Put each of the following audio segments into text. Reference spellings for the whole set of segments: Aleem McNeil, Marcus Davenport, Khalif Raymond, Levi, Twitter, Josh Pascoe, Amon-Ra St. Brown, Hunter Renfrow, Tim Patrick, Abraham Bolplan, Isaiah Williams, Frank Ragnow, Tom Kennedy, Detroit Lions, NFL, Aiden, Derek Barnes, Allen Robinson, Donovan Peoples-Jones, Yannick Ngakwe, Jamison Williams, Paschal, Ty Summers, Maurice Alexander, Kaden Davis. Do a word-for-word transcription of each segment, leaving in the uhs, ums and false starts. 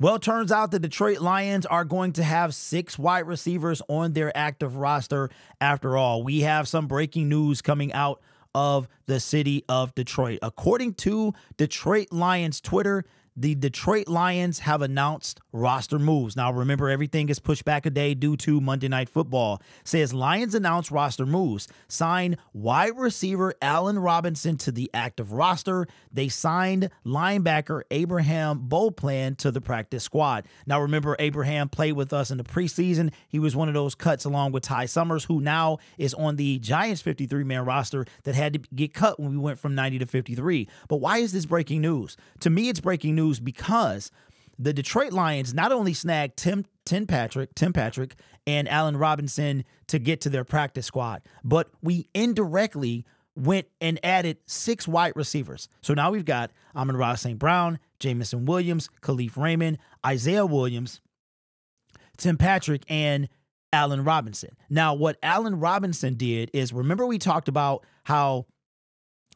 Well, it turns out the Detroit Lions are going to have six wide receivers on their active roster after all. We have some breaking news coming out of the city of Detroit. According to Detroit Lions Twitter, the Detroit Lions have announced roster moves. Now, remember, everything is pushed back a day due to Monday Night Football. It says Lions announce roster moves. Sign wide receiver Allen Robinson to the active roster. They signed linebacker Abraham Bolplan to the practice squad. Now, remember, Abraham played with us in the preseason. He was one of those cuts along with Ty Summers, who now is on the Giants fifty-three man roster that had to get cut when we went from ninety to fifty-three. But why is this breaking news? To me, it's breaking news because the Detroit Lions not only snagged Tim, Tim Patrick, Tim Patrick and Allen Robinson to get to their practice squad, but we indirectly went and added six wide receivers. So now we've got Amon-Ra Saint Brown, Jamison Williams, Khalif Raymond, Isaiah Williams, Tim Patrick, and Allen Robinson. Now, what Allen Robinson did is, remember we talked about how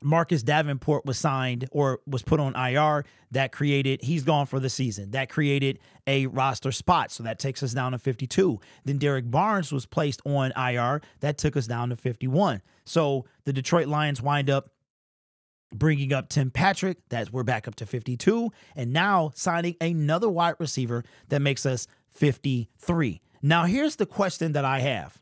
Marcus Davenport was signed or was put on I R. That created, he's gone for the season. That created a roster spot. So that takes us down to fifty-two. Then Derek Barnes was placed on I R. That took us down to fifty-one. So the Detroit Lions wind up bringing up Tim Patrick. That's, we're back up to fifty-two. And now signing another wide receiver that makes us fifty-three. Now, here's the question that I have.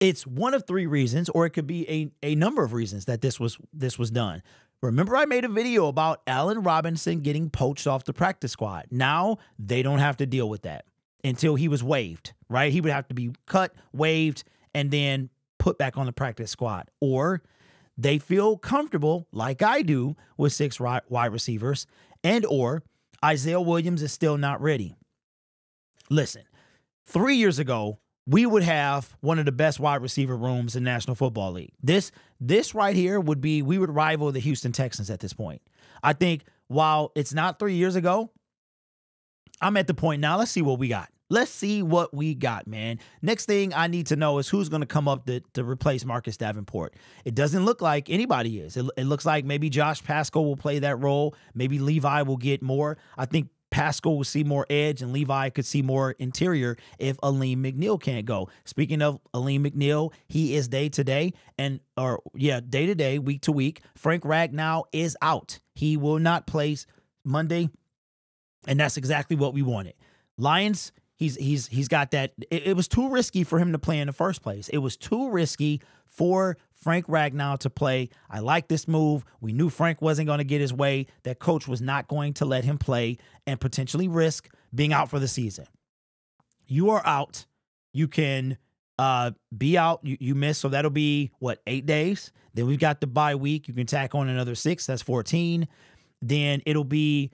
It's one of three reasons, or it could be a, a number of reasons that this was this was done. Remember, I made a video about Allen Robinson getting poached off the practice squad. Now they don't have to deal with that until he was waived, right? He would have to be cut, waived, and then put back on the practice squad. Or they feel comfortable, like I do, with six wide receivers, and or Isaiah Williams is still not ready. Listen, three years ago, we would have one of the best wide receiver rooms in National Football League. This this right here would be, we would rival the Houston Texans at this point. I think while it's not three years ago, I'm at the point now, let's see what we got. Let's see what we got, man. Next thing I need to know is who's going to come up to, to replace Marcus Davenport. It doesn't look like anybody is. It, it looks like maybe Josh Pascoe will play that role. Maybe Levi will get more. I think Paschal will see more edge, and Levi could see more interior if Aleem McNeil can't go. Speaking of Aleem McNeil, he is day to day and or yeah, day to day, week to week. Frank Ragnow is out. He will not play Monday, and that's exactly what we wanted. Lions, he's he's he's got that. It, it was too risky for him to play in the first place. It was too risky for Frank Ragnow to play. I like this move. We knew Frank wasn't going to get his way. That coach was not going to let him play and potentially risk being out for the season. You are out. You can uh, be out. You, you miss. So that'll be, what, eight days? Then we've got the bye week. You can tack on another six. That's fourteen. Then it'll be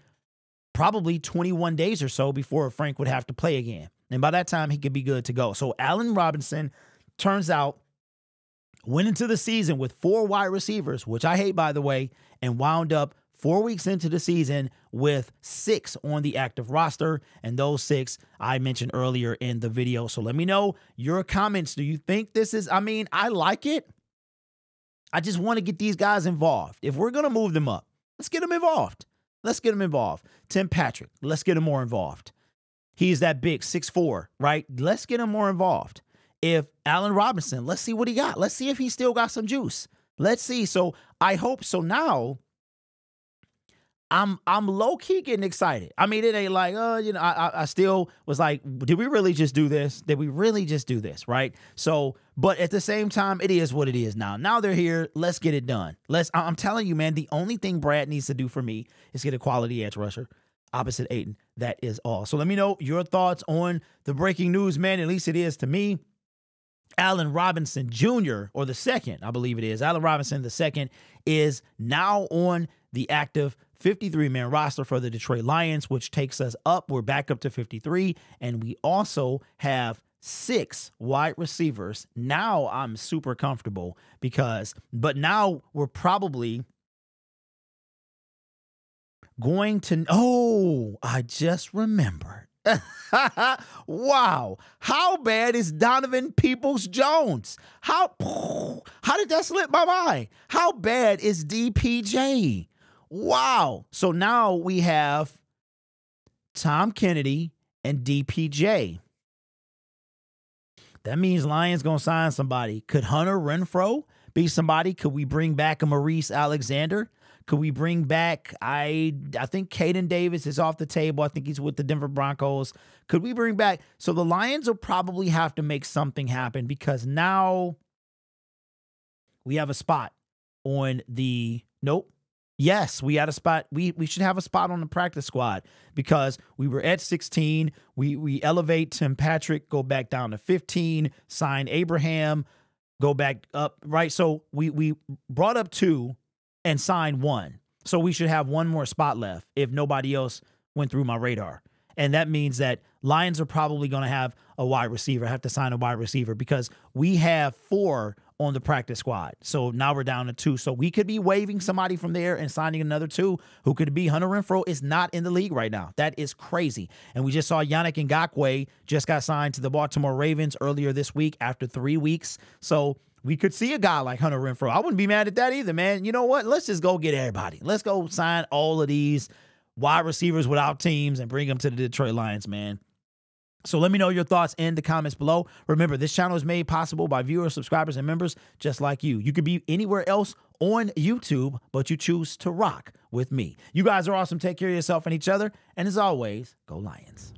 probably twenty-one days or so before Frank would have to play again. And by that time, he could be good to go. So Allen Robinson, turns out, went into the season with four wide receivers, which I hate, by the way, and wound up four weeks into the season with six on the active roster. And those six I mentioned earlier in the video. So let me know your comments. Do you think this is, I mean, I like it. I just want to get these guys involved. If we're going to move them up, let's get them involved. Let's get them involved. Tim Patrick, let's get him more involved. He's that big, six foot four, right? Let's get him more involved. If Allen Robinson, let's see what he got. Let's see if he still got some juice. Let's see. So I hope so. Now I'm I'm low key getting excited. I mean, it ain't like, oh, uh, you know, I I still was like, did we really just do this? Did we really just do this? Right. So, but at the same time, it is what it is now. Now they're here. Let's get it done. Let's. I'm telling you, man. The only thing Brad needs to do for me is get a quality edge rusher opposite Aiden. That is all. So let me know your thoughts on the breaking news, man. At least it is to me. Allen Robinson Junior, or the second, I believe it is, Allen Robinson the second, is now on the active fifty-three man roster for the Detroit Lions, which takes us up. We're back up to fifty-three, and we also have six wide receivers. Now I'm super comfortable because, but now we're probably going to, oh, I just remembered. Wow. How bad is Donovan Peoples-Jones? How how did that slip my mind? How bad is D P J? Wow. So now we have Tom Kennedy, and D P J. That means Lions going to sign somebody. Could Hunter Renfrow be somebody? Could we bring back a Maurice Alexander? Could we bring back, I I think Kaden Davis is off the table. I think he's with the Denver Broncos. Could we bring back? So the Lions will probably have to make something happen because now we have a spot on the, nope. Yes, we had a spot. We, we should have a spot on the practice squad because we were at sixteen. We, we elevate Tim Patrick, go back down to fifteen, sign Abraham, go back up, right? So we, we brought up two and signed one. So we should have one more spot left if nobody else went through my radar. And that means that Lions are probably going to have a wide receiver, have to sign a wide receiver because we have four on the practice squad. So now we're down to two. So we could be waiving somebody from there and signing another two who could be. Hunter Renfrow is not in the league right now. That is crazy. And we just saw Yannick Ngakwe just got signed to the Baltimore Ravens earlier this week after three weeks. So we could see a guy like Hunter Renfrow. I wouldn't be mad at that either, man. You know what? Let's just go get everybody. Let's go sign all of these wide receivers without teams and bring them to the Detroit Lions, man. So let me know your thoughts in the comments below. Remember, this channel is made possible by viewers, subscribers, and members just like you. You could be anywhere else on YouTube, but you choose to rock with me. You guys are awesome. Take care of yourself and each other. And as always, go Lions.